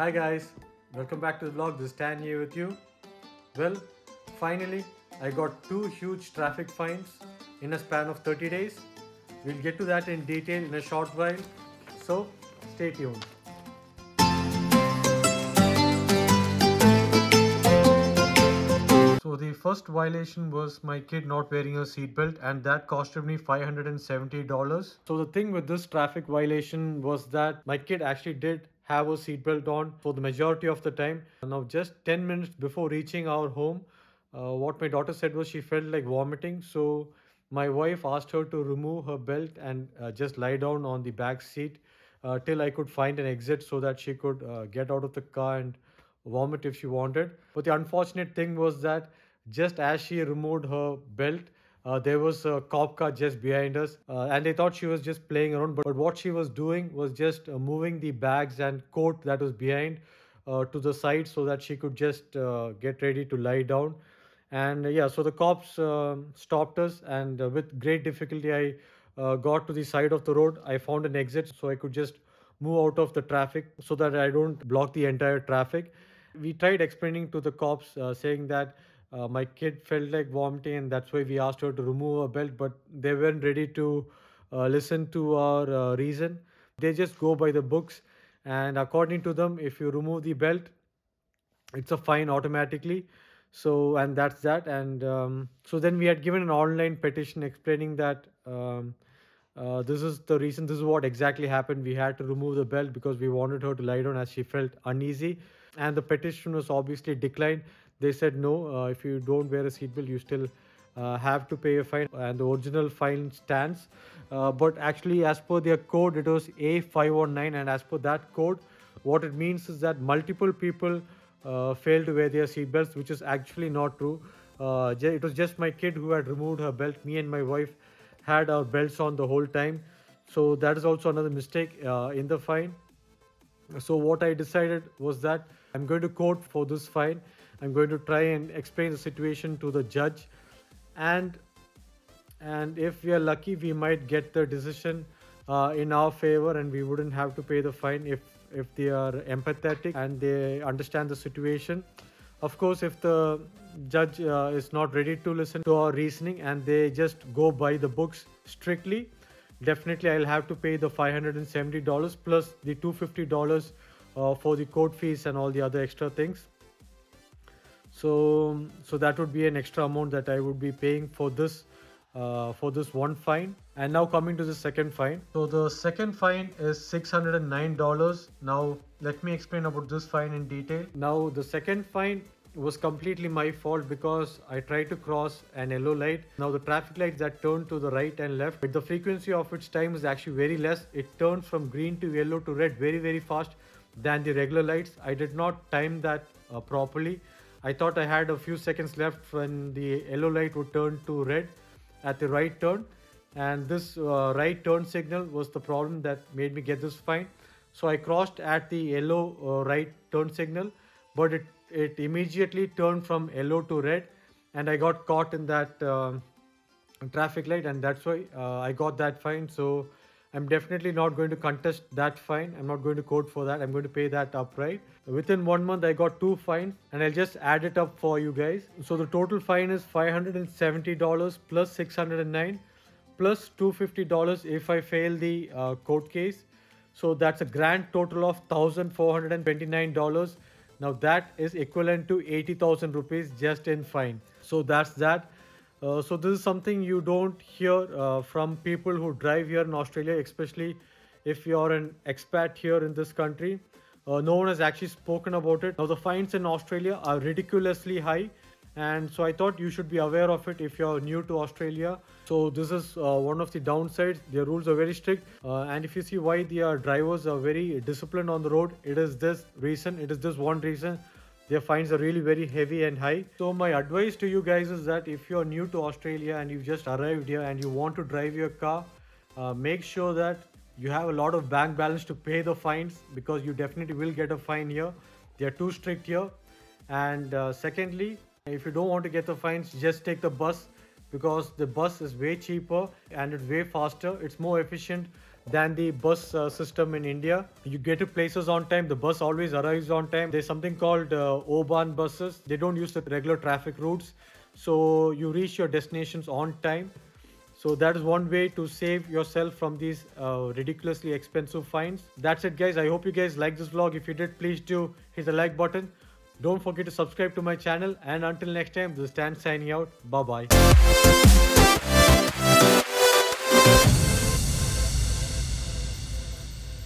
Hi guys, welcome back to the vlog. This is Tan here with you. Well, finally I got two huge traffic fines in a span of 30 days. We'll get to that in detail in a short while, so stay tuned. So the first violation was my kid not wearing a seatbelt, and that costed me $570. So the thing with this traffic violation was that my kid actually did have a seatbelt on for the majority of the time. Now just 10 minutes before reaching our home, what my daughter said was she felt like vomiting. So my wife asked her to remove her belt and just lie down on the back seat till I could find an exit so that she could get out of the car and vomit if she wanted. But the unfortunate thing was that just as she removed her belt, there was a cop car just behind us, and they thought she was just playing around, but what she was doing was just moving the bags and coat that was behind to the side so that she could just get ready to lie down. And yeah, so the cops stopped us, and with great difficulty I got to the side of the road. I found an exit so I could just move out of the traffic so that I don't block the entire traffic. We tried explaining to the cops, saying that my kid felt like vomiting and that's why we asked her to remove her belt, but they weren't ready to listen to our reason. They just go by the books, and according to them, if you remove the belt, it's a fine automatically. So, and that's that. And so then we had given an online petition explaining that this is the reason, this is what exactly happened. We had to remove the belt because we wanted her to lie down as she felt uneasy. And the petition was obviously declined. They said no, if you don't wear a seatbelt, you still have to pay a fine. And the original fine stands. But actually, as per their code, it was A519. And as per that code, what it means is that multiple people failed to wear their seatbelts, which is actually not true. It was just my kid who had removed her belt. Me and my wife had our belts on the whole time, so that is also another mistake in the fine. So what I decided was that I'm going to court for this fine. I'm going to try and explain the situation to the judge, and if we are lucky, we might get the decision in our favor, and we wouldn't have to pay the fine if they are empathetic and they understand the situation. Of course, if the judge is not ready to listen to our reasoning and they just go by the books strictly, definitely I'll have to pay the $570 plus the $250 for the court fees and all the other extra things. So that would be an extra amount that I would be paying for this one fine. And now coming to the second fine. So the second fine is $609. Now let me explain about this fine in detail. Now the second fine was completely my fault because I tried to cross an yellow light. Now the traffic lights that turn to the right and left, but the frequency of its time is actually very less. It turns from green to yellow to red very fast than the regular lights. I did not time that properly. I thought I had a few seconds left when the yellow light would turn to red at the right turn, and this right turn signal was the problem that made me get this fine. So I crossed at the yellow right turn signal, but it immediately turned from yellow to red, and I got caught in that traffic light, and that's why I got that fine. So I'm definitely not going to contest that fine. I'm not going to court for that. I'm going to pay that upright. Within 1 month, I got two fines, and I'll just add it up for you guys. So the total fine is $570 plus $609 plus $250 if I fail the court case. So that's a grand total of $1,429. Now that is equivalent to 80,000 rupees just in fine. So that's that. So this is something you don't hear from people who drive here in Australia, especially if you're an expat here in this country. No one has actually spoken about it. Now the fines in Australia are ridiculously high, and so I thought you should be aware of it if you're new to Australia. So this is one of the downsides. Their rules are very strict, and if you see why their drivers are very disciplined on the road, it is this reason. It is this one reason. Their fines are really very heavy and high. So my advice to you guys is that if you're new to Australia and you've just arrived here and you want to drive your car, make sure that you have a lot of bank balance to pay the fines, because you definitely will get a fine here. They are too strict here. And secondly, if you don't want to get the fines, just take the bus, because the bus is way cheaper and it's way faster. It's more efficient than the bus system in India. You get to places on time, the bus always arrives on time. There's something called O-Bahn buses. They don't use the regular traffic routes, so you reach your destinations on time. So that is one way to save yourself from these ridiculously expensive fines. That's it guys, I hope you guys like this vlog. If you did, please do hit the like button. Don't forget to subscribe to my channel, and until next time, this is Stan signing out. Bye bye.